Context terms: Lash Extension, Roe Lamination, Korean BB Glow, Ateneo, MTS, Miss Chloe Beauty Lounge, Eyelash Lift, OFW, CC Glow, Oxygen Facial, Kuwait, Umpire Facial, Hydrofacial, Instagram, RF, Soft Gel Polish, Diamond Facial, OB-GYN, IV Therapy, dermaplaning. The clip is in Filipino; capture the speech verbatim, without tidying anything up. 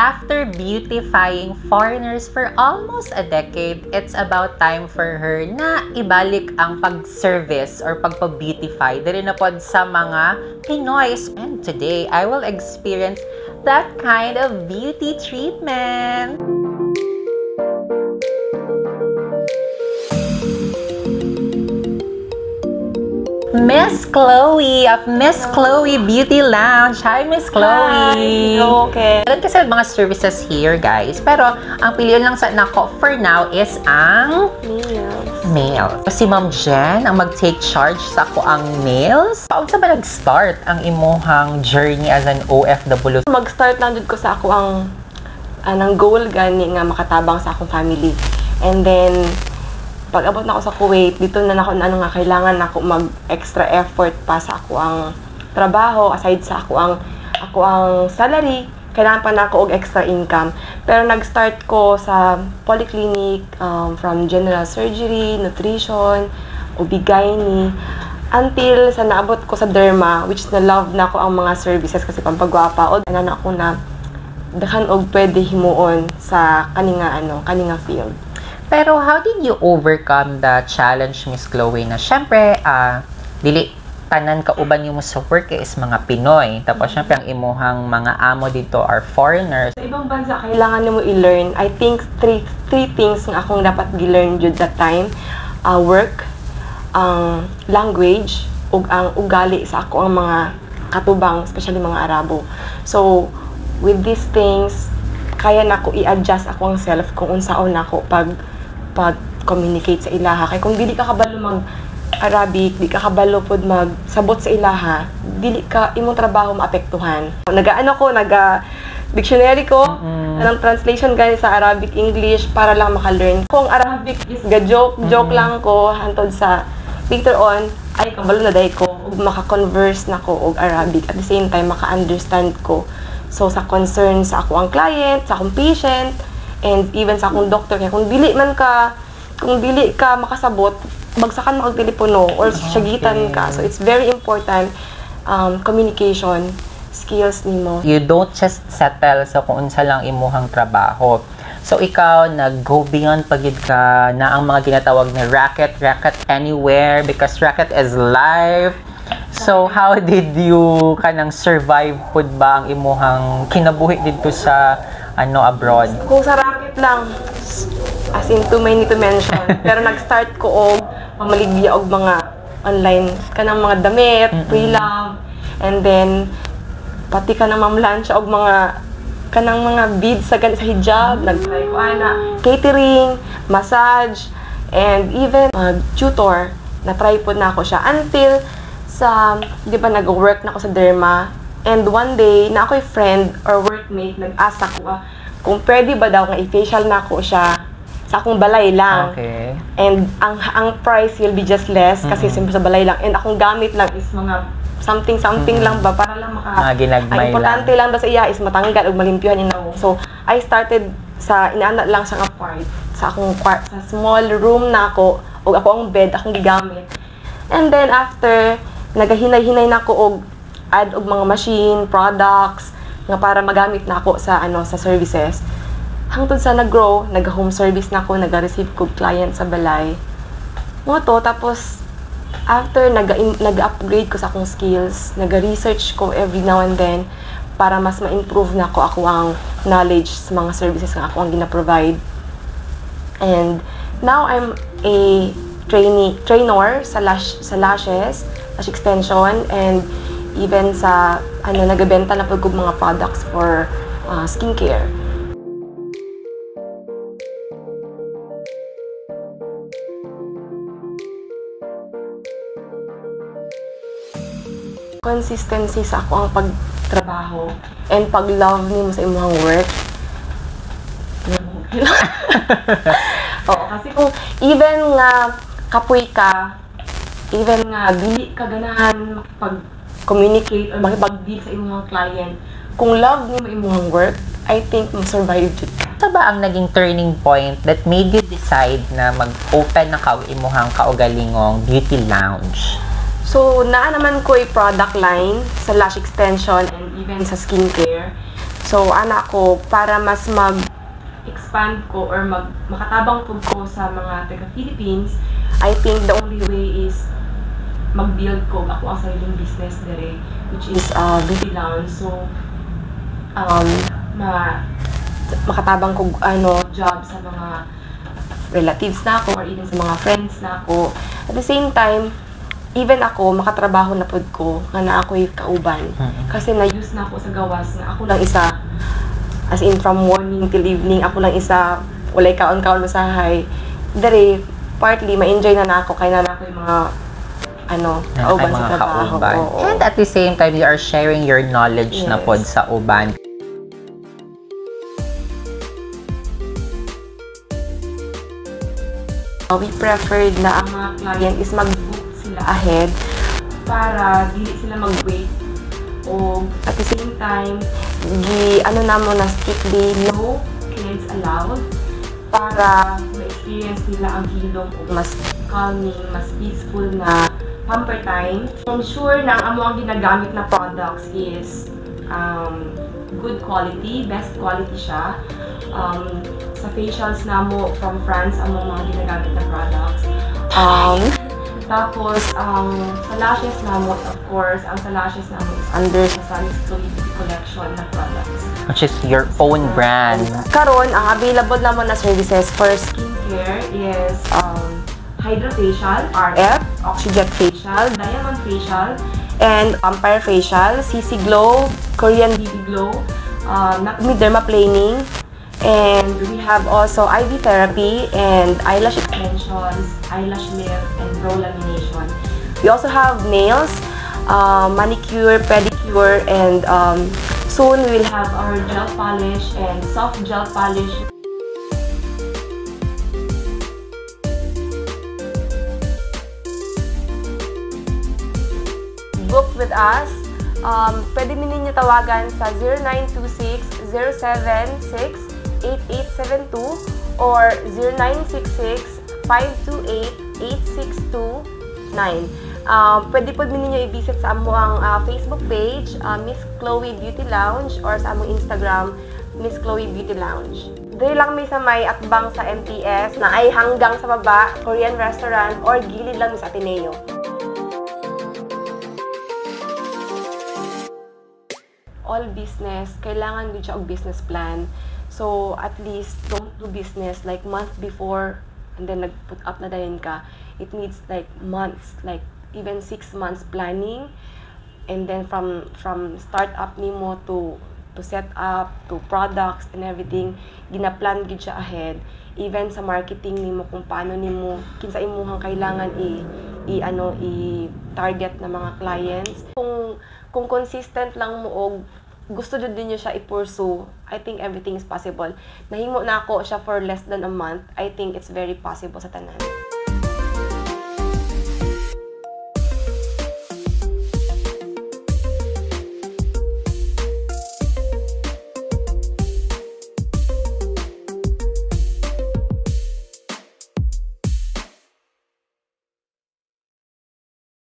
After beautifying foreigners for almost a decade, it's about time for her na ibalik ang pag-service or pagpa-beautify diri na pod sa mga Pinoy. And today, I will experience that kind of beauty treatment. Miss Chloe of Miss Chloe Beauty Lounge. Hi, Miss Chloe. Hi. Okay. Meron kasi mga services here, guys. Pero, ang piliin lang sa nako for now is ang nails. Nails. Si Ma'am Jen ang mag-take charge sa ako ang nails. Paano sa ba nag-start ang imuhang journey as an O F W? Mag-start lang dun ko sa ako ang anang goal gani nga makatabang sa akong family. And then, pag abot na ako sa Kuwait, dito na ako na ano nga kailangan ako mag-extra effort pa sa ako ang trabaho, aside sa ako ang, ako ang salary, kailangan pa na ako og extra income. Pero nag-start ko sa polyclinic, um, from general surgery, nutrition, O B G Y N, until sa naabot ko sa derma, which na-love na ako ang mga services kasi pampagwapa. O na ako na dahan og pwede himuon sa kaninga, ano, kaninga field. Pero how did you overcome the challenge, Miss Chloe, na syempre, uh, dili, tanan kauban yung sa work is mga Pinoy. Tapos syempre, ang imuhang mga amo dito are foreigners. Sa ibang bansa, kailangan mo i-learn. I think three, three things na akong dapat i-learn yun that time. Uh, work, ang um, language, ug ang ugali sa ako ang mga katubang, especially mga Arabo. So, with these things, kaya na ako i-adjust ako ang self kung unsaon ako pag pag-communicate sa ilaha. Kaya kung dili ka kabalo mag-Arabic, di ka kabalo pod mag-sabot sa ilaha, dili ka imong trabaho maapektuhan. Nagaano ko, naga-dictionary ko, mm-hmm. anong translation gani sa Arabic, English, para lang maka-learn. Kung Arabic is ga-joke, mm-hmm. joke lang ko, hantod sa later on, ay kabalo na dahi ko, maka-converse na ko og Arabic. At the same time, maka-understand ko. So, sa concern sa ako ang client, sa akong patient, and even sa akong doctor. Kaya kung dili man ka, kung dili ka makasabot, bagsakan mo ang telepono or syagitan ka. So it's very important, um, communication skills nimo. You don't just settle sa kung unsa lang imuhang trabaho. So ikaw, nag-go beyond pagid ka na ang mga ginatawag na racket, racket anywhere because racket is life. So, how did you kanang survive hud ba ang imuhang kinabuhi dito sa ano abroad? Kung sa racket lang, as in too many to mention. Pero nag-start ko og mamaligya og mga online kanang mga damit, mm-mm. pre-love, and then pati kanang mamlansya og mga kanang mga beads sa sa hijab, nag-try ko ana, catering, massage, and even uh, tutor. Na-try po na ako siya until sa, di ba, nag-work na ako sa derma, and one day, na ako'y friend or workmate, nag-ask ako, ah, kung pwede ba daw, nga i-facial na ako siya, sa akong balay lang. Okay. And, ang, ang price will be just less, mm-hmm. kasi simple sa balay lang. And, akong gamit lang is mga something-something mm-hmm. lang ba, para lang maka, ah, ang importante lang, lang ba sa iya is matanggal o malimpyohan yun ako. So, I started sa, inaanat lang siyang apart, sa akong part, sa small room na ako, o ako ang bed, akong gigamit. And then, after, nagahinay-hinay na ako og add og mga machine, products nga para magamit na ako sa ano sa services. Hangtod sa nag-grow, nag-home service na ako, nag-receive ko client sa balay. Mo to tapos after nag-upgrade ko sa akong skills, nag-research ko every now and then para mas ma-improve na ako ako ang knowledge sa mga services nga ako ang gina-provide. And now I'm a trainee trainer sa lash sa lashes. Lash extension, and even sa ano, nagabenta na pag mga products for uh, skincare. Consistency sa ako ang pagtrabaho and pag-love niyo sa imong work. Oo, kasi kung even nga kapoy ka, even nga, dili ka ganahan makipag-communicate or makipag-deal sa imong client. Kung love niyo imong work, I think ma-survive jud ka. Ano ba ang naging turning point that made you decide na mag-open na ka imong kaugalingong beauty lounge? So, naa naman ko yung product line sa lash extension and even sa skincare. So, anak ko, para mas mag-expand ko or mag makatabang pug ko sa mga taga-Philippines, I think the only way is mag-build ko ako ang sariling business dere, which is uh, beauty lounge. So, um, ma makatabang ko ano, job sa mga relatives na ako or even sa mga friends na ako. At the same time, even ako, makatrabaho na pod ko nga na ako'y kauban. Kasi na-use na ako sa gawas na ako lang isa. As in, from morning till evening, ako lang isa. Walay kaon-kaon masahay. Dari, partly, ma-enjoy na na ako. Kaya na na ako yung mga, ano, kauban sa trabaho ko. And at the same time, you are sharing your knowledge yes. na pod sa uban. We preferred na ang mga client is mag-book sila ahead para dili sila mag-wait o at the same time di ano namo na strictly no kids allowed para ma-experience nila ang hilom o mas calming, mas peaceful na pamper time. I'm sure na ang among ginagamit na products is um, good quality, best quality siya. Um, sa facials namo from France ang mga ginagamit na products. Um, tapos, um, sa lashes namo, of course, ang sa lashes namo is under sa Miss Chloe Beauty collection na products. Which is your own so, brand. Karon ang available naman na services for skincare is um, Hydrofacial, R F, Oxygen Facial, Diamond Facial, and Umpire Facial, C C Glow, Korean B B Glow, um, dermaplaning, and we have also I V Therapy and Eyelash Extensions, Eyelash Lift, and Roe Lamination. We also have nails, uh, manicure, pedicure, and um, soon we'll have our gel polish and soft gel polish. Book with us. Um, pwede ninyo tawagan sa zero nine two six, zero seven six, eight eight seven two or zero nine six six, five two eight, eight six two nine. Uh, pwede po ninyo i-visit sa among uh, Facebook page, uh, Miss Chloe Beauty Lounge, or sa among Instagram, Miss Chloe Beauty Lounge. Dili lang may sa may atbang sa M T S na ay hanggang sa baba, Korean restaurant, or gilid lang sa Ateneo. All business, kailangan gud siya og business plan. So, at least, don't do business like month before and then nag-put up na dayon ka. It needs like months, like even six months planning. And then from from startup nimo to to set up, to products and everything, ginaplan gid siya ahead. Even sa marketing nimo kung paano nimo kinsa imong kailangan i i ano i target na mga clients. Kung Kung consistent lang mo og gusto jud niyo siya i-pursue, I think everything is possible. Nahimo na ako siya for less than a month. I think it's very possible sa tanan.